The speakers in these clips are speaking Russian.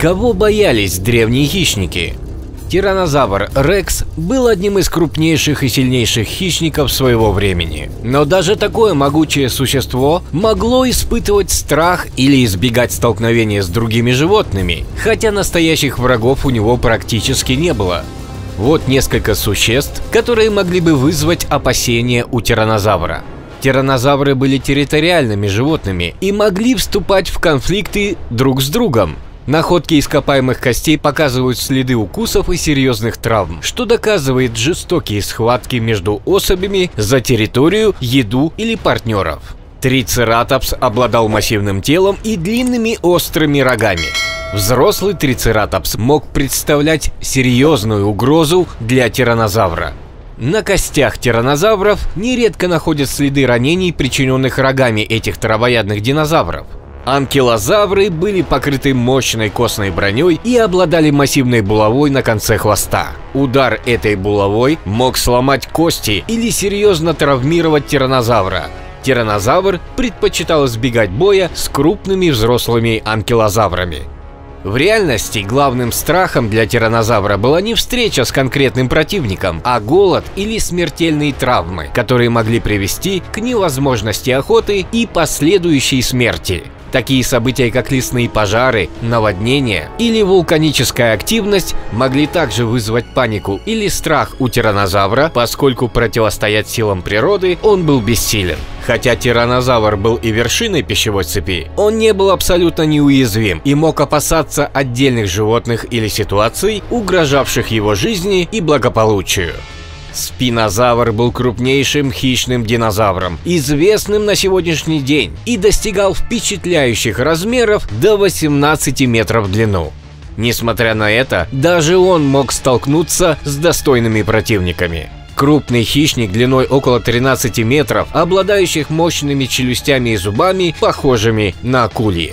Кого боялись древние хищники? Тираннозавр Рекс был одним из крупнейших и сильнейших хищников своего времени. Но даже такое могучее существо могло испытывать страх или избегать столкновения с другими животными, хотя настоящих врагов у него практически не было. Вот несколько существ, которые могли бы вызвать опасения у тираннозавра. Тираннозавры были территориальными животными и могли вступать в конфликты друг с другом. Находки ископаемых костей показывают следы укусов и серьезных травм, что доказывает жестокие схватки между особями за территорию, еду или партнеров. Трицератопс обладал массивным телом и длинными острыми рогами. Взрослый трицератопс мог представлять серьезную угрозу для тираннозавра. На костях тираннозавров нередко находят следы ранений, причиненных рогами этих травоядных динозавров. Анкилозавры были покрыты мощной костной броней и обладали массивной булавой на конце хвоста. Удар этой булавой мог сломать кости или серьезно травмировать тираннозавра. Тираннозавр предпочитал избегать боя с крупными взрослыми анкилозаврами. В реальности главным страхом для тираннозавра была не встреча с конкретным противником, а голод или смертельные травмы, которые могли привести к невозможности охоты и последующей смерти. Такие события, как лесные пожары, наводнения или вулканическая активность, могли также вызвать панику или страх у тираннозавра, поскольку противостоять силам природы он был бессилен. Хотя тираннозавр был и вершиной пищевой цепи, он не был абсолютно неуязвим и мог опасаться отдельных животных или ситуаций, угрожавших его жизни и благополучию. Спинозавр был крупнейшим хищным динозавром, известным на сегодняшний день, и достигал впечатляющих размеров до 18 метров в длину. Несмотря на это, даже он мог столкнуться с достойными противниками. Крупный хищник длиной около 13 метров, обладающих мощными челюстями и зубами, похожими на акульи.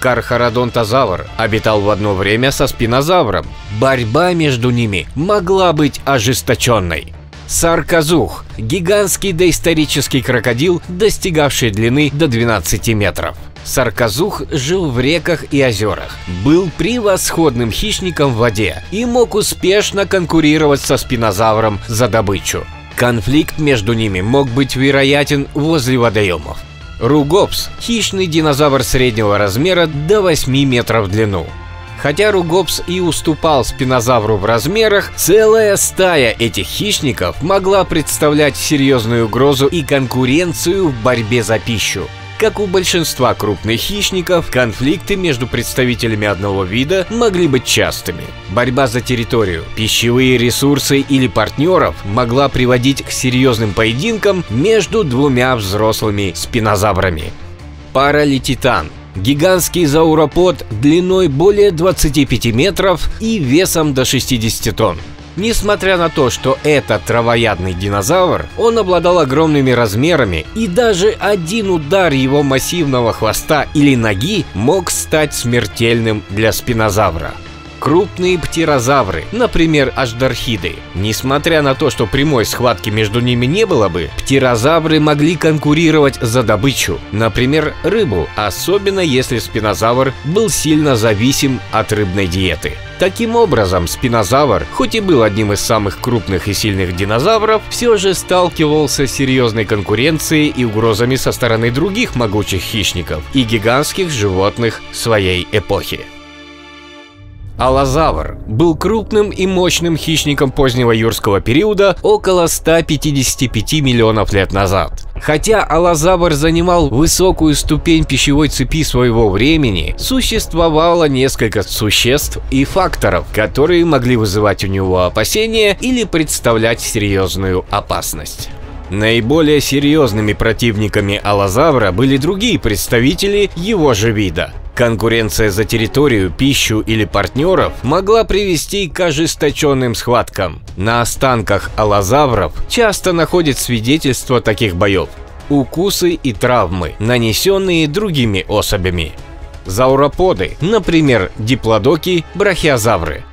Кархарадонтозавр обитал в одно время со спинозавром. Борьба между ними могла быть ожесточенной. Саркозух – гигантский доисторический крокодил, достигавший длины до 12 метров. Саркозух жил в реках и озерах, был превосходным хищником в воде и мог успешно конкурировать со спинозавром за добычу. Конфликт между ними мог быть вероятен возле водоемов. Ругопс – хищный динозавр среднего размера до 8 метров в длину. Хотя ругопс и уступал спинозавру в размерах, целая стая этих хищников могла представлять серьезную угрозу и конкуренцию в борьбе за пищу. Как у большинства крупных хищников, конфликты между представителями одного вида могли быть частыми. Борьба за территорию, пищевые ресурсы или партнеров могла приводить к серьезным поединкам между двумя взрослыми спинозаврами. Паралититан – гигантский зауропод длиной более 25 метров и весом до 60 тонн. Несмотря на то, что это травоядный динозавр, он обладал огромными размерами, и даже один удар его массивного хвоста или ноги мог стать смертельным для спинозавра. Крупные птерозавры, например, аждархиды. Несмотря на то, что прямой схватки между ними не было бы, птерозавры могли конкурировать за добычу, например, рыбу, особенно если спинозавр был сильно зависим от рыбной диеты. Таким образом, спинозавр, хоть и был одним из самых крупных и сильных динозавров, все же сталкивался с серьезной конкуренцией и угрозами со стороны других могучих хищников и гигантских животных своей эпохи. Аллозавр был крупным и мощным хищником позднего юрского периода около 155 миллионов лет назад. Хотя аллозавр занимал высокую ступень пищевой цепи своего времени, существовало несколько существ и факторов, которые могли вызывать у него опасения или представлять серьезную опасность. Наиболее серьезными противниками аллозавра были другие представители его же вида. Конкуренция за территорию, пищу или партнеров могла привести к ожесточенным схваткам. На останках аллозавров часто находят свидетельства таких боев – укусы и травмы, нанесенные другими особями. Зауроподы, например, диплодоки, брахиозавры.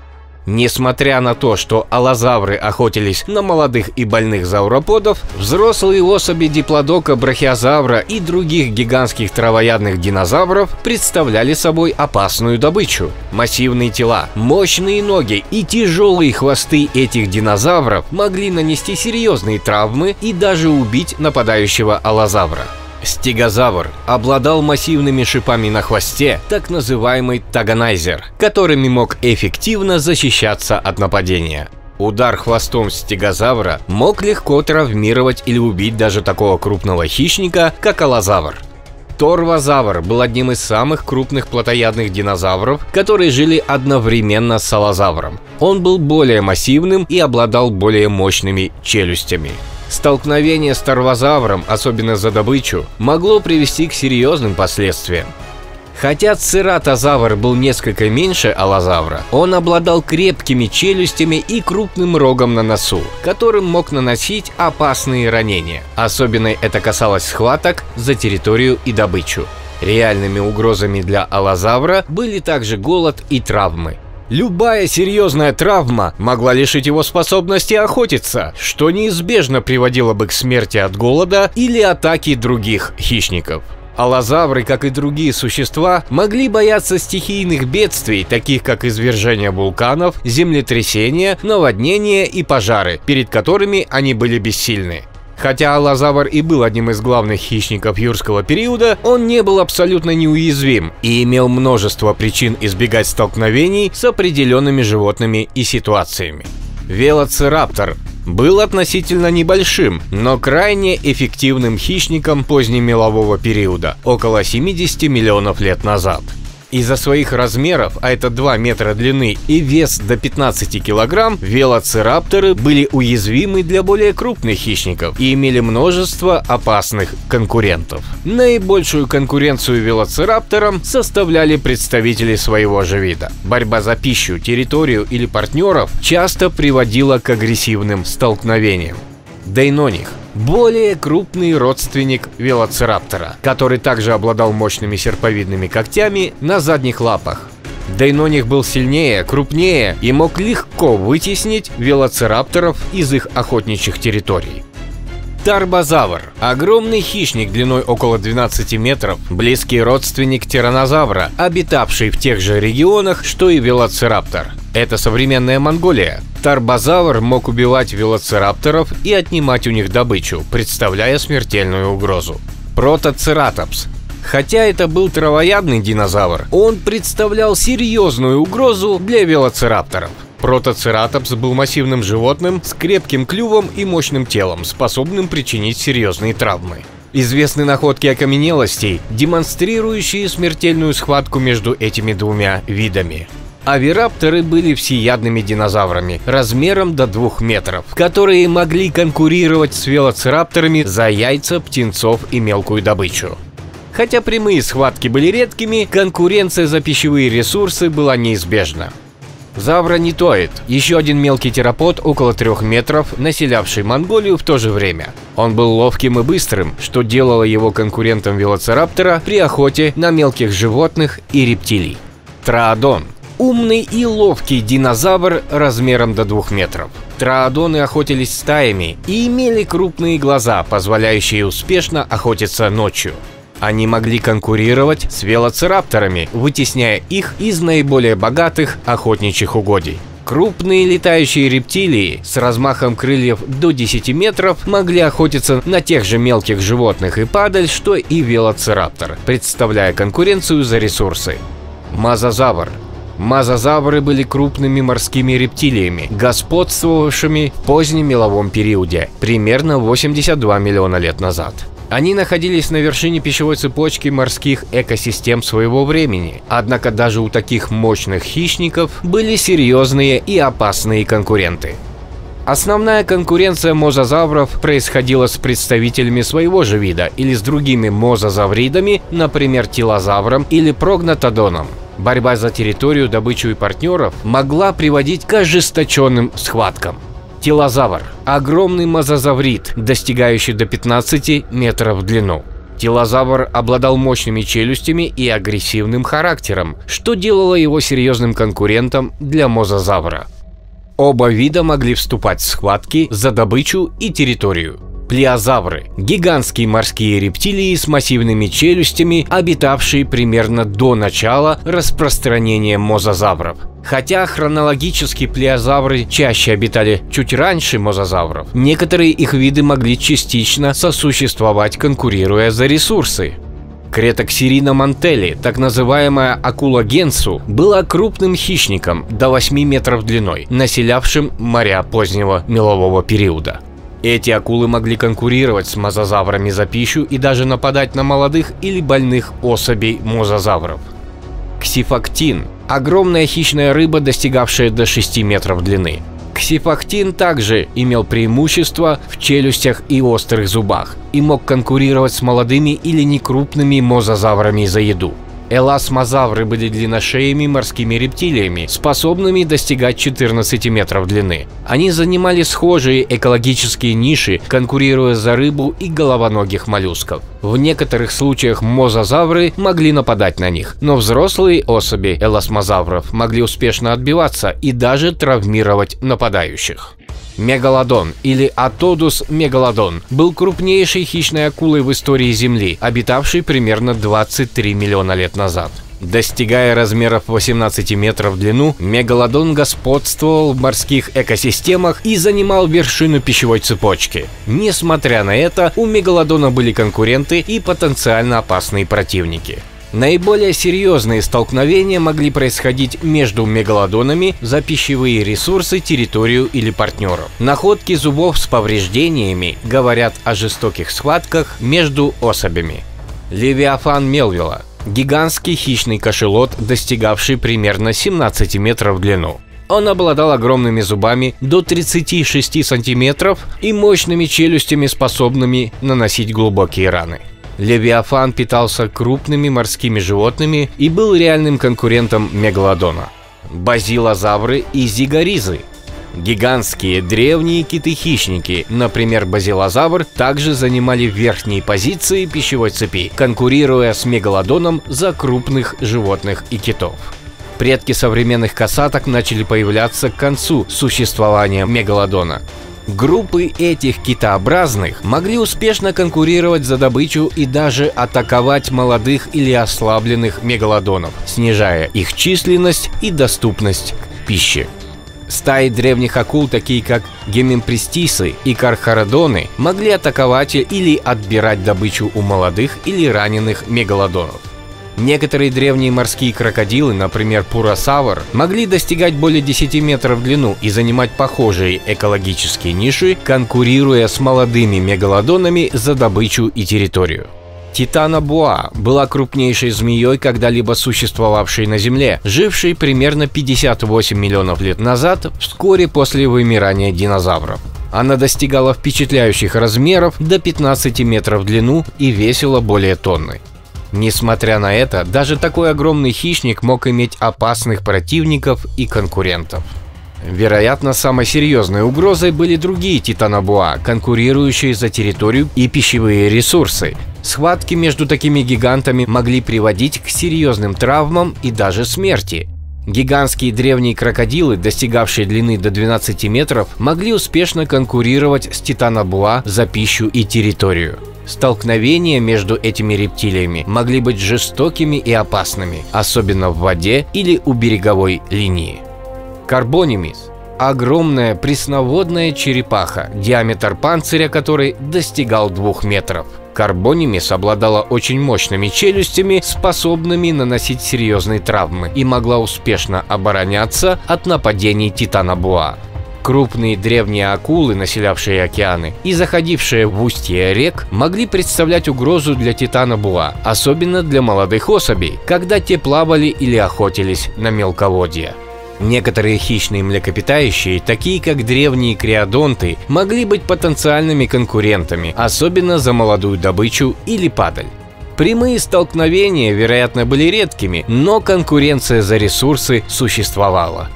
Несмотря на то, что аллозавры охотились на молодых и больных завроподов, взрослые особи диплодока, брахиозавра и других гигантских травоядных динозавров представляли собой опасную добычу. Массивные тела, мощные ноги и тяжелые хвосты этих динозавров могли нанести серьезные травмы и даже убить нападающего аллозавра. Стегозавр обладал массивными шипами на хвосте, так называемый таганайзер, которыми мог эффективно защищаться от нападения. Удар хвостом стегозавра мог легко травмировать или убить даже такого крупного хищника, как аллозавр. Торвозавр был одним из самых крупных плотоядных динозавров, которые жили одновременно с аллозавром. Он был более массивным и обладал более мощными челюстями. Столкновение с торвозавром, особенно за добычу, могло привести к серьезным последствиям. Хотя цератозавр был несколько меньше аллозавра, он обладал крепкими челюстями и крупным рогом на носу, которым мог наносить опасные ранения. Особенно это касалось схваток за территорию и добычу. Реальными угрозами для аллозавра были также голод и травмы. Любая серьезная травма могла лишить его способности охотиться, что неизбежно приводило бы к смерти от голода или атаки других хищников. Аллозавры, как и другие существа, могли бояться стихийных бедствий, таких как извержение вулканов, землетрясения, наводнения и пожары, перед которыми они были бессильны. Хотя аллозавр и был одним из главных хищников юрского периода, он не был абсолютно неуязвим и имел множество причин избегать столкновений с определенными животными и ситуациями. Велоцираптор был относительно небольшим, но крайне эффективным хищником позднемелового периода, около 70 миллионов лет назад. Из-за своих размеров, а это 2 метра длины и вес до 15 килограмм, велоцирапторы были уязвимы для более крупных хищников и имели множество опасных конкурентов. Наибольшую конкуренцию велоцирапторам составляли представители своего же вида. Борьба за пищу, территорию или партнеров часто приводила к агрессивным столкновениям. Дейноних – более крупный родственник велоцираптора, который также обладал мощными серповидными когтями на задних лапах. Дейноних был сильнее, крупнее и мог легко вытеснить велоцирапторов из их охотничьих территорий. Тарбозавр – огромный хищник длиной около 12 метров, близкий родственник тираннозавра, обитавший в тех же регионах, что и велоцираптор. Это современная Монголия. Тарбозавр мог убивать велоцирапторов и отнимать у них добычу, представляя смертельную угрозу. Протоцератопс. Хотя это был травоядный динозавр, он представлял серьезную угрозу для велоцирапторов. Протоцератопс был массивным животным с крепким клювом и мощным телом, способным причинить серьезные травмы. Известны находки окаменелостей, демонстрирующие смертельную схватку между этими двумя видами. Авирапторы были всеядными динозаврами размером до 2 метров, которые могли конкурировать с велоцирапторами за яйца, птенцов и мелкую добычу. Хотя прямые схватки были редкими, конкуренция за пищевые ресурсы была неизбежна. Завронитоид – еще один мелкий терапод около 3 метров, населявший Монголию в то же время. Он был ловким и быстрым, что делало его конкурентом велоцираптора при охоте на мелких животных и рептилий. Троодон. Умный и ловкий динозавр размером до 2 метров. Троодоны охотились стаями и имели крупные глаза, позволяющие успешно охотиться ночью. Они могли конкурировать с велоцирапторами, вытесняя их из наиболее богатых охотничьих угодий. Крупные летающие рептилии с размахом крыльев до 10 метров могли охотиться на тех же мелких животных и падаль, что и велоцираптор, представляя конкуренцию за ресурсы. Мозазавр. Мозазавры были крупными морскими рептилиями, господствовавшими в позднемеловом периоде, примерно 82 миллиона лет назад. Они находились на вершине пищевой цепочки морских экосистем своего времени, однако даже у таких мощных хищников были серьезные и опасные конкуренты. Основная конкуренция мозазавров происходила с представителями своего же вида или с другими мозазавридами, например, тилозавром или прогнатодоном. Борьба за территорию, добычу и партнеров могла приводить к ожесточенным схваткам. Тилозавр – огромный мозазаврид, достигающий до 15 метров в длину. Тилозавр обладал мощными челюстями и агрессивным характером, что делало его серьезным конкурентом для мозазавра. Оба вида могли вступать в схватки за добычу и территорию. Плиозавры – гигантские морские рептилии с массивными челюстями, обитавшие примерно до начала распространения мозазавров. Хотя хронологически плиозавры чаще обитали чуть раньше мозазавров, некоторые их виды могли частично сосуществовать, конкурируя за ресурсы. Кретоксирина мантели, так называемая акула генсу, была крупным хищником до 8 метров длиной, населявшим моря позднего мелового периода. Эти акулы могли конкурировать с мозазаврами за пищу и даже нападать на молодых или больных особей мозазавров. Ксифактин – огромная хищная рыба, достигавшая до 6 метров длины. Ксифактин также имел преимущество в челюстях и острых зубах и мог конкурировать с молодыми или некрупными мозазаврами за еду. Эласмозавры были длинношеями морскими рептилиями, способными достигать 14 метров длины. Они занимали схожие экологические ниши, конкурируя за рыбу и головоногих моллюсков. В некоторых случаях мозазавры могли нападать на них, но взрослые особи эласмозавров могли успешно отбиваться и даже травмировать нападающих. Мегалодон или Атодус мегалодон был крупнейшей хищной акулой в истории Земли, обитавшей примерно 23 миллиона лет назад. Достигая размеров 18 метров в длину, мегалодон господствовал в морских экосистемах и занимал вершину пищевой цепочки. Несмотря на это, у мегалодона были конкуренты и потенциально опасные противники. Наиболее серьезные столкновения могли происходить между мегалодонами за пищевые ресурсы, территорию или партнеров. Находки зубов с повреждениями говорят о жестоких схватках между особями. Левиафан Мелвилла – гигантский хищный кашалот, достигавший примерно 17 метров в длину. Он обладал огромными зубами до 36 сантиметров и мощными челюстями, способными наносить глубокие раны. Левиафан питался крупными морскими животными и был реальным конкурентом мегалодона. Базилозавры и зигоризы. Гигантские древние киты-хищники, например, базилозавр, также занимали верхние позиции пищевой цепи, конкурируя с мегалодоном за крупных животных и китов. Предки современных касаток начали появляться к концу существования мегалодона. Группы этих китообразных могли успешно конкурировать за добычу и даже атаковать молодых или ослабленных мегалодонов, снижая их численность и доступность к пище. Стаи древних акул, такие как гемимпрестисы и кархарадоны, могли атаковать или отбирать добычу у молодых или раненых мегалодонов. Некоторые древние морские крокодилы, например, пурасавр, могли достигать более 10 метров в длину и занимать похожие экологические ниши, конкурируя с молодыми мегалодонами за добычу и территорию. Титанобоа была крупнейшей змеей, когда-либо существовавшей на Земле, жившей примерно 58 миллионов лет назад, вскоре после вымирания динозавров. Она достигала впечатляющих размеров до 15 метров в длину и весила более тонны. Несмотря на это, даже такой огромный хищник мог иметь опасных противников и конкурентов. Вероятно, самой серьезной угрозой были другие титанобоа, конкурирующие за территорию и пищевые ресурсы. Схватки между такими гигантами могли приводить к серьезным травмам и даже смерти. Гигантские древние крокодилы, достигавшие длины до 12 метров, могли успешно конкурировать с титанобоа за пищу и территорию. Столкновения между этими рептилиями могли быть жестокими и опасными, особенно в воде или у береговой линии. Карбонемис – огромная пресноводная черепаха, диаметр панциря которой достигал 2 метров. Карбонемис обладала очень мощными челюстями, способными наносить серьезные травмы, и могла успешно обороняться от нападений титанобоа. Крупные древние акулы, населявшие океаны и заходившие в устье рек, могли представлять угрозу для титанобоа, особенно для молодых особей, когда те плавали или охотились на мелководье. Некоторые хищные млекопитающие, такие как древние креодонты, могли быть потенциальными конкурентами, особенно за молодую добычу или падаль. Прямые столкновения, вероятно, были редкими, но конкуренция за ресурсы существовала.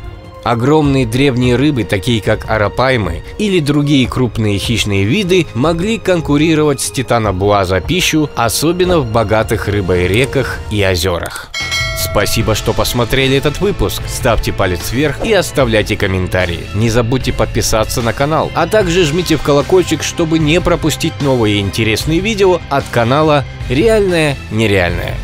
Огромные древние рыбы, такие как арапаймы или другие крупные хищные виды, могли конкурировать с титанобоа за пищу, особенно в богатых рыбой реках и озерах. Спасибо, что посмотрели этот выпуск. Ставьте палец вверх и оставляйте комментарии. Не забудьте подписаться на канал, а также жмите в колокольчик, чтобы не пропустить новые интересные видео от канала «Реальное-нереальное».